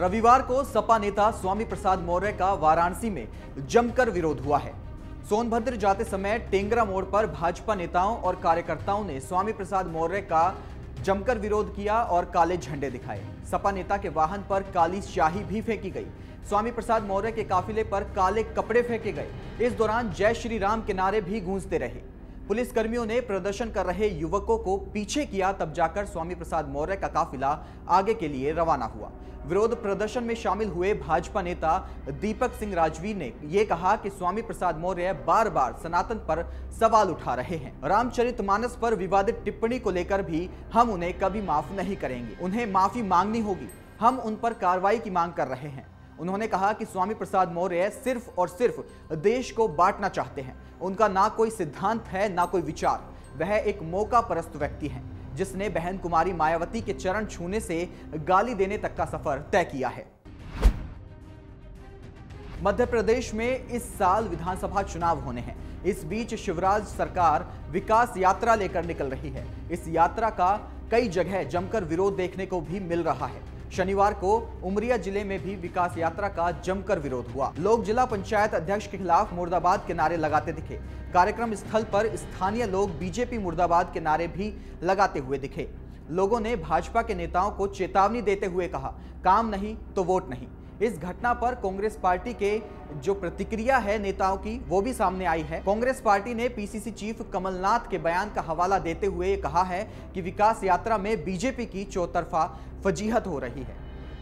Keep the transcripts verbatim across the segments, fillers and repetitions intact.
रविवार को सपा नेता स्वामी प्रसाद मौर्य का वाराणसी में जमकर विरोध हुआ है। सोनभद्र जाते समय टेंगरा मोड़ पर भाजपा नेताओं और कार्यकर्ताओं ने स्वामी प्रसाद मौर्य का जमकर विरोध किया और काले झंडे दिखाए। सपा नेता के वाहन पर काली स्याही भी फेंकी गई। स्वामी प्रसाद मौर्य के काफिले पर काले कपड़े फेंके गए। इस दौरान जय श्री राम के नारे भी गूंजते रहे। पुलिसकर्मियों ने प्रदर्शन कर रहे युवकों को पीछे किया, तब जाकर स्वामी प्रसाद मौर्य का काफिला आगे के लिए रवाना हुआ। विरोध प्रदर्शन में शामिल हुए भाजपा नेता दीपक सिंह राजवी ने यह कहा कि स्वामी प्रसाद मौर्य बार बार सनातन पर सवाल उठा रहे हैं। रामचरितमानस पर विवादित टिप्पणी को लेकर भी हम उन्हें कभी माफ नहीं करेंगे, उन्हें माफी मांगनी होगी। हम उन पर कार्रवाई की मांग कर रहे हैं। उन्होंने कहा कि स्वामी प्रसाद मौर्य सिर्फ और सिर्फ देश को बांटना चाहते हैं। उनका ना कोई सिद्धांत है, ना कोई विचार। वह एक मौका परस्त व्यक्ति हैं, जिसने बहन कुमारी मायावती के चरण छूने से गाली देने तक का सफर तय किया है। मध्य प्रदेश में इस साल विधानसभा चुनाव होने हैं। इस बीच शिवराज सरकार विकास यात्रा लेकर निकल रही है। इस यात्रा का कई जगह जमकर विरोध देखने को भी मिल रहा है। शनिवार को उमरिया जिले में भी विकास यात्रा का जमकर विरोध हुआ। लोग जिला पंचायत अध्यक्ष के खिलाफ मुर्दाबाद के नारे लगाते दिखे। कार्यक्रम स्थल पर स्थानीय लोग बीजेपी मुर्दाबाद के नारे भी लगाते हुए दिखे। लोगों ने भाजपा के नेताओं को चेतावनी देते हुए कहा, काम नहीं तो वोट नहीं। इस घटना पर कांग्रेस पार्टी के जो प्रतिक्रिया है नेताओं की, वो भी सामने आई है। कांग्रेस पार्टी ने पीसीसी चीफ कमलनाथ के बयान का हवाला देते हुए कहा है कि विकास यात्रा में बीजेपी की चौतरफा फजीहत हो रही है,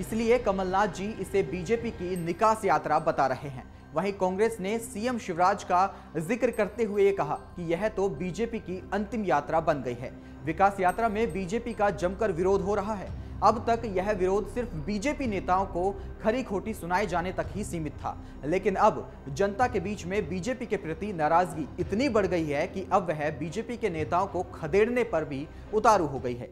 इसलिए कमलनाथ जी इसे बीजेपी की निकास यात्रा बता रहे हैं। वहीं कांग्रेस ने सीएम शिवराज का जिक्र करते हुए कहा कि यह तो बीजेपी की अंतिम यात्रा बन गई है। विकास यात्रा में बीजेपी का जमकर विरोध हो रहा है। अब तक यह विरोध सिर्फ बीजेपी नेताओं को खरी खोटी सुनाए जाने तक ही सीमित था, लेकिन अब जनता के बीच में बीजेपी के प्रति नाराजगी इतनी बढ़ गई है कि अब वह बीजेपी के नेताओं को खदेड़ने पर भी उतारू हो गई है।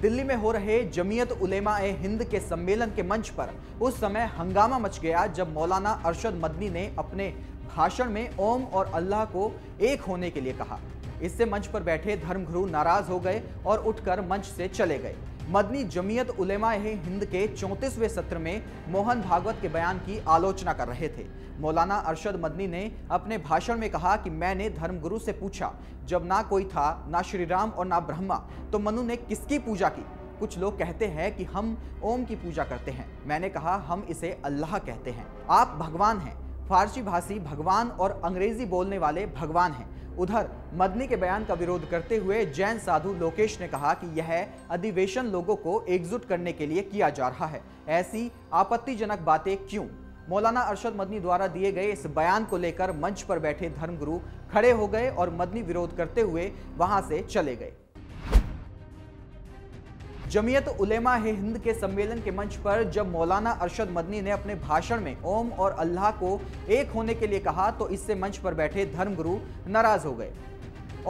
दिल्ली में हो रहे जमीयत उलेमा ए हिंद के सम्मेलन के मंच पर उस समय हंगामा मच गया जब मौलाना अरशद मदनी ने अपने भाषण में ओम और अल्लाह को एक होने के लिए कहा। इससे मंच पर बैठे धर्मगुरु नाराज हो गए और उठकर मंच से चले गए। मदनी जमीयत उलेमा ए हिंद के चौंतीसवें सत्र में मोहन भागवत के बयान की आलोचना कर रहे थे। मौलाना अरशद मदनी ने अपने भाषण में कहा कि मैंने धर्मगुरु से पूछा, जब ना कोई था, ना श्री राम और ना ब्रह्मा, तो मनु ने किसकी पूजा की? कुछ लोग कहते हैं कि हम ओम की पूजा करते हैं। मैंने कहा, हम इसे अल्लाह कहते हैं। आप भगवान हैं। फारसी भाषी भगवान और अंग्रेजी बोलने वाले भगवान हैं। उधर मदनी के बयान का विरोध करते हुए जैन साधु लोकेश ने कहा कि यह अधिवेशन लोगों को एकजुट करने के लिए किया जा रहा है। ऐसी आपत्तिजनक बातें क्यों? मौलाना अरशद मदनी द्वारा दिए गए इस बयान को लेकर मंच पर बैठे धर्मगुरु खड़े हो गए और मदनी विरोध करते हुए वहां से चले गए। जमीयत उलेमा ए हिंद के सम्मेलन के मंच पर जब मौलाना अरशद मदनी ने अपने भाषण में ओम और अल्लाह को एक होने के लिए कहा, तो इससे मंच पर बैठे धर्मगुरु नाराज हो गए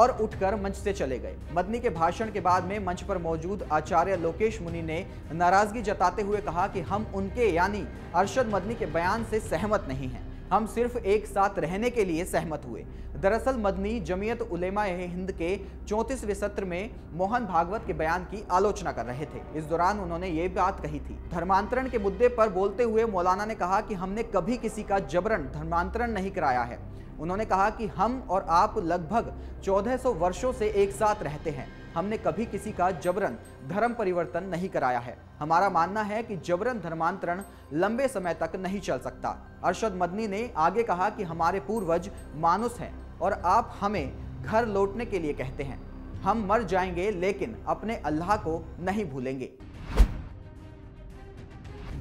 और उठकर मंच से चले गए। मदनी के भाषण के बाद में मंच पर मौजूद आचार्य लोकेश मुनि ने नाराजगी जताते हुए कहा कि हम उनके यानी अरशद मदनी के बयान से सहमत नहीं हैं। हम सिर्फ एक साथ रहने के लिए सहमत हुए। दरअसल मदनी जमीयत उलेमा ए हिंद के चौंतीसवें सत्र में मोहन भागवत के बयान की आलोचना कर रहे थे। इस दौरान उन्होंने ये बात कही थी। धर्मांतरण के मुद्दे पर बोलते हुए मौलाना ने कहा कि हमने कभी किसी का जबरन धर्मांतरण नहीं कराया है। उन्होंने कहा कि हम और आप लगभग चौदह सौ वर्षों से एक साथ रहते हैं। हमने कभी किसी का जबरन धर्म परिवर्तन नहीं कराया है। हमारा मानना है कि जबरन धर्मांतरण लंबे समय तक नहीं चल सकता। अरशद मदनी ने आगे कहा कि हमारे पूर्वज मानुष हैं और आप हमें घर लौटने के लिए कहते हैं। हम मर जाएंगे लेकिन अपने अल्लाह को नहीं भूलेंगे।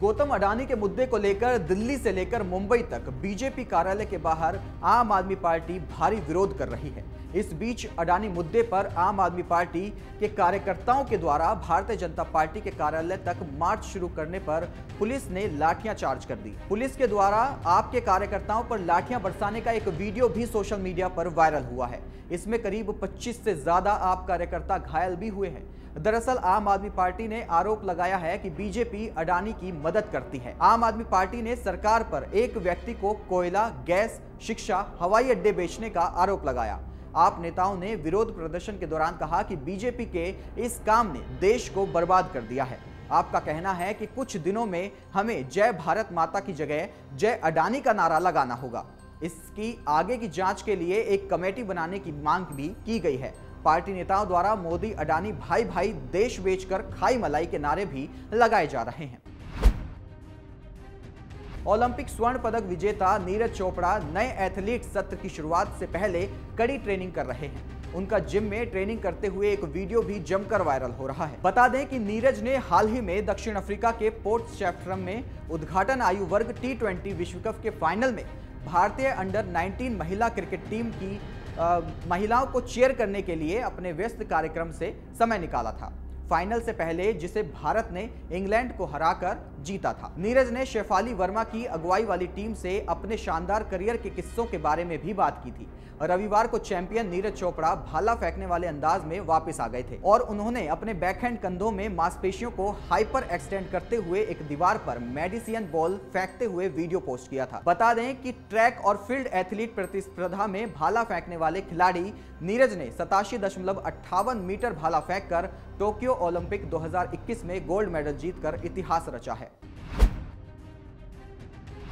गौतम अडानी के मुद्दे को लेकर दिल्ली से लेकर मुंबई तक बीजेपी कार्यालय के बाहर आम आदमी पार्टी भारी विरोध कर रही है। इस बीच अडानी मुद्दे पर आम आदमी पार्टी के कार्यकर्ताओं के द्वारा भारतीय जनता पार्टी के कार्यालय तक मार्च शुरू करने पर पुलिस ने लाठियां चार्ज कर दी। पुलिस के द्वारा आपके कार्यकर्ताओं पर लाठियां बरसाने का एक वीडियो भी सोशल मीडिया पर वायरल हुआ है। इसमें करीब पच्चीस से ज्यादा आप कार्यकर्ता घायल भी हुए हैं। दरअसल आम आदमी पार्टी ने आरोप लगाया है कि बीजेपी अडानी की मदद करती है। आम आदमी पार्टी ने सरकार पर एक व्यक्ति को कोयला, गैस, शिक्षा, हवाई अड्डे बेचने का आरोप लगाया। आप नेताओं ने विरोध प्रदर्शन के दौरान कहा कि बीजेपी के इस काम ने देश को बर्बाद कर दिया है। आपका कहना है कि कुछ दिनों में हमें जय भारत माता की जगह जय अडानी का नारा लगाना होगा। इसकी आगे की जांच के लिए एक कमेटी बनाने की मांग भी की गई है। पार्टी नेताओं द्वारा मोदी अडानी भाई भाई देश बेचकर खाई मलाई के नारे भी लगाए जा रहे हैं। ओलंपिक स्वर्ण पदक विजेता नीरज चोपड़ा नए एथलीट सत्र की शुरुआत से पहले कड़ी ट्रेनिंग कर रहे हैं। उनका जिम में ट्रेनिंग करते हुए एक वीडियो भी जमकर वायरल हो रहा है। बता दें कि नीरज ने हाल ही में दक्षिण अफ्रीका के पोर्ट स्टैफर्ड में उद्घाटन आयु वर्ग टी ट्वेंटी विश्व कप के फाइनल में भारतीय अंडर नाइनटीन महिला क्रिकेट टीम की आ, महिलाओं को चीयर करने के लिए अपने व्यस्त कार्यक्रम से समय निकाला था। फाइनल से पहले जिसे भारत ने इंग्लैंड को हराकर जीता था, नीरज ने शेफाली वर्मा की अगुवाई वाली टीम से अपने शानदार करियर के किस्सों के बारे में भी बात की थी। रविवार को चैंपियन नीरज चोपड़ा भाला फेंकने वाले अंदाज में वापस आ गए थे और उन्होंने अपने बैकहैंड कंधों में मांसपेशियों को हाइपर एक्सटेंड करते हुए एक दीवार पर मेडिसिन बॉल फेंकते हुए वीडियो पोस्ट किया था। बता दें कि ट्रैक और फील्ड एथलीट प्रतिस्पर्धा में भाला फेंकने वाले खिलाड़ी नीरज ने सतासी दशमलव अट्ठावन मीटर भाला फेंक कर टोक्यो ओलंपिक दो हजार इक्कीस में गोल्ड मेडल जीतकर इतिहास रचा है।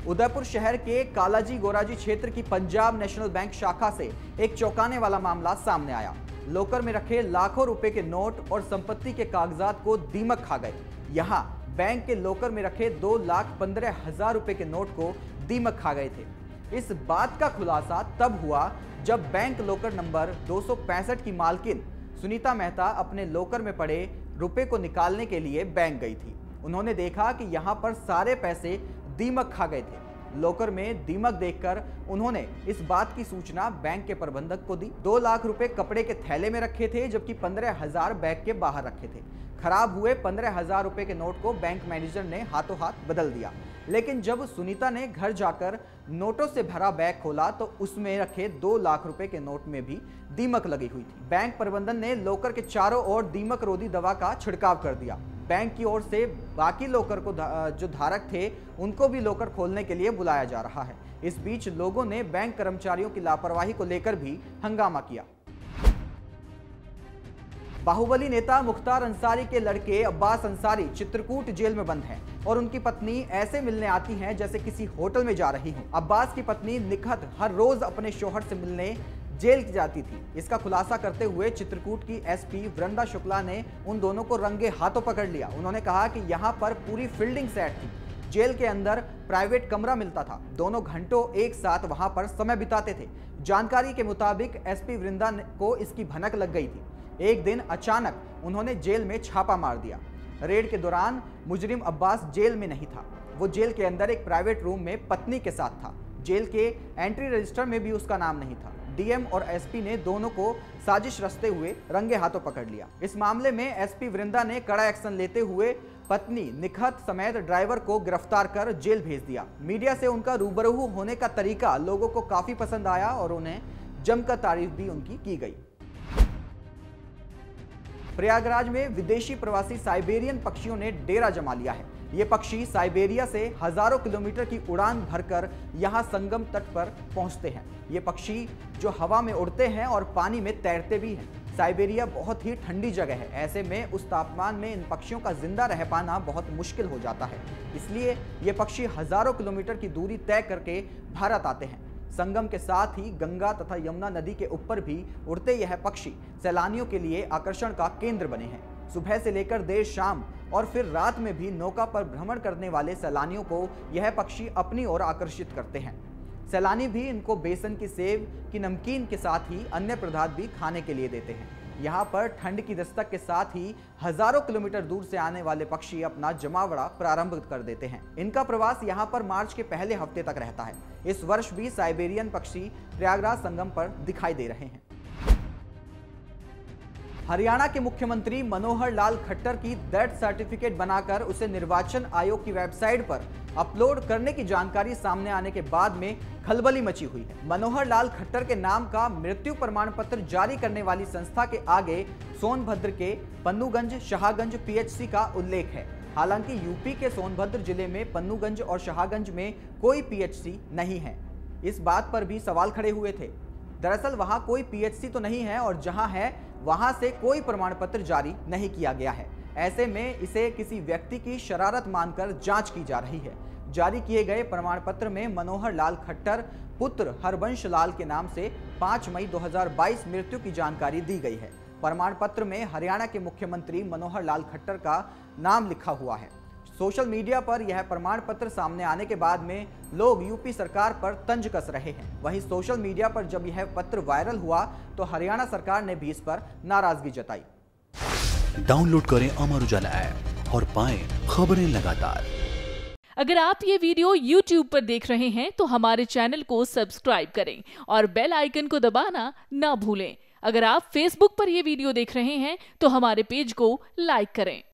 उदयपुर शहर के कालाजी गोराजी क्षेत्र की पंजाब नेशनल बैंक शाखा से एक चौंकाने वाला मामला सामने आया। लॉकर में रखे लाखों रुपए के नोट और संपत्ति के कागजात को दीमक खा गए। यहाँ बैंक के लॉकर में रखे दो लाख पंद्रह हजार रुपए के नोट को दीमक खा गए थे। इस बात का खुलासा तब हुआ जब बैंक लॉकर नंबर दो सौ पैंसठ की मालकिन सुनीता मेहता अपने लॉकर में पड़े रुपए को निकालने के लिए बैंक गई थी। उन्होंने देखा कि यहाँ पर सारे पैसे दीमक खा गए थे। लॉकर में दीमक देखकर उन्होंने इस बात की सूचना बैंक के प्रबंधक को दी। दो लाख रुपए कपड़े के थैले में रखे थे जबकि पंद्रह हजार बैग के बाहर रखे थे। खराब हुए पंद्रह हजार रुपए के नोट को बैंक मैनेजर ने हाथों हाथ बदल दिया, लेकिन जब सुनीता ने घर जाकर नोटों से भरा बैग खोला तो उसमें रखे दो लाख रुपए के नोट में भी दीमक लगी हुई थी। बैंक प्रबंधन ने लॉकर के चारों ओर दीमक रोधी दवा का छिड़काव कर दिया। बैंक की ओर से बाकी लॉकर को जो धारक थे उनको भी लॉकर खोलने के लिए बुलाया जा रहा है। इस बीच लोगों ने बैंक कर्मचारियों की लापरवाही को लेकर भी हंगामा किया। बाहुबली नेता मुख्तार अंसारी के लड़के अब्बास अंसारी चित्रकूट जेल में बंद हैं और उनकी पत्नी ऐसे मिलने आती हैं जैसे किसी होटल में जा रही हो। अब्बास की पत्नी निखत हर रोज अपने शोहर से मिलने जेल जाती थी। इसका खुलासा करते हुए चित्रकूट की एसपी वृंदा शुक्ला ने उन दोनों को रंगे हाथों पकड़ लिया। उन्होंने कहा कि यहाँ पर पूरी फील्डिंग सेट थी। जेल के अंदर प्राइवेट कमरा मिलता था। दोनों घंटों एक साथ वहाँ पर समय बिताते थे। जानकारी के मुताबिक एसपी वृंदा को इसकी भनक लग गई थी। एक दिन अचानक उन्होंने जेल में छापा मार दिया। रेड के दौरान मुजरिम अब्बास जेल में नहीं था, वो जेल के अंदर एक प्राइवेट रूम में पत्नी के साथ था। जेल के एंट्री रजिस्टर में भी उसका नाम नहीं था। डीएम और एसपी ने दोनों को साजिश रचते हुए रंगे हाथों पकड़ लिया। इस मामले में एसपी वृंदा ने कड़ा एक्शन लेते हुए पत्नी निखत समेत ड्राइवर को गिरफ्तार कर जेल भेज दिया। मीडिया से उनका रूबरू होने का तरीका लोगों को काफी पसंद आया और उन्हें जमकर तारीफ भी उनकी की गई। प्रयागराज में विदेशी प्रवासी साइबेरियन पक्षियों ने डेरा जमा लिया है। ये पक्षी साइबेरिया से हजारों किलोमीटर की उड़ान भरकर यहाँ संगम तट पर पहुँचते हैं। ये पक्षी जो हवा में उड़ते हैं और पानी में तैरते भी हैं। साइबेरिया बहुत ही ठंडी जगह है, ऐसे में उस तापमान में इन पक्षियों का जिंदा रह पाना बहुत मुश्किल हो जाता है। इसलिए ये पक्षी हजारों किलोमीटर की दूरी तय करके भारत आते हैं। संगम के साथ ही गंगा तथा यमुना नदी के ऊपर भी उड़ते यह पक्षी सैलानियों के लिए आकर्षण का केंद्र बने हैं। सुबह से लेकर देर शाम और फिर रात में भी नौका पर भ्रमण करने वाले सैलानियों को यह पक्षी अपनी ओर आकर्षित करते हैं। सैलानी भी इनको बेसन की सेव की नमकीन के साथ ही अन्य पदार्थ भी खाने के लिए देते हैं। यहाँ पर ठंड की दस्तक के साथ ही हजारों किलोमीटर दूर से आने वाले पक्षी अपना जमावड़ा प्रारंभ कर देते हैं। इनका प्रवास यहाँ पर मार्च के पहले हफ्ते तक रहता है। इस वर्ष भी साइबेरियन पक्षी प्रयागराज संगम पर दिखाई दे रहे हैं। हरियाणा के मुख्यमंत्री मनोहर लाल खट्टर की डेथ सर्टिफिकेट बनाकर उसे निर्वाचन आयोग की वेबसाइट पर अपलोड करने की जानकारी सामने आने के बाद में खलबली मची हुई है। मनोहर लाल खट्टर के नाम का मृत्यु प्रमाण पत्र जारी करने वाली संस्था के आगे सोनभद्र के पन्नूगंज शाहगंज पीएचसी का उल्लेख है। हालांकि यूपी के सोनभद्र जिले में पन्नूगंज और शाहगंज में कोई पीएचसी नहीं है। इस बात पर भी सवाल खड़े हुए थे। दरअसल वहां कोई पीएचसी तो नहीं है और जहां है वहां से कोई प्रमाण पत्र जारी नहीं किया गया है। ऐसे में इसे किसी व्यक्ति की शरारत मानकर जांच की जा रही है। जारी किए गए प्रमाण पत्र में मनोहर लाल खट्टर पुत्र हरवंश लाल के नाम से पाँच मई दो हज़ार बाईस मृत्यु की जानकारी दी गई है। प्रमाण पत्र में हरियाणा के मुख्यमंत्री मनोहर लाल खट्टर का नाम लिखा हुआ है। सोशल मीडिया पर यह प्रमाण पत्र सामने आने के बाद में लोग यूपी सरकार पर तंज कस रहे हैं। वहीं सोशल मीडिया पर जब यह पत्र वायरल हुआ तो हरियाणा सरकार ने भी इस पर नाराजगी जताई। डाउनलोड करें अमर उजाला ऐप और पाएं खबरें लगातार। अगर आप ये वीडियो यूट्यूब पर देख रहे हैं तो हमारे चैनल को सब्सक्राइब करें और बेल आइकन को दबाना ना भूलें। अगर आप फेसबुक पर यह वीडियो देख रहे हैं तो हमारे पेज को लाइक करें।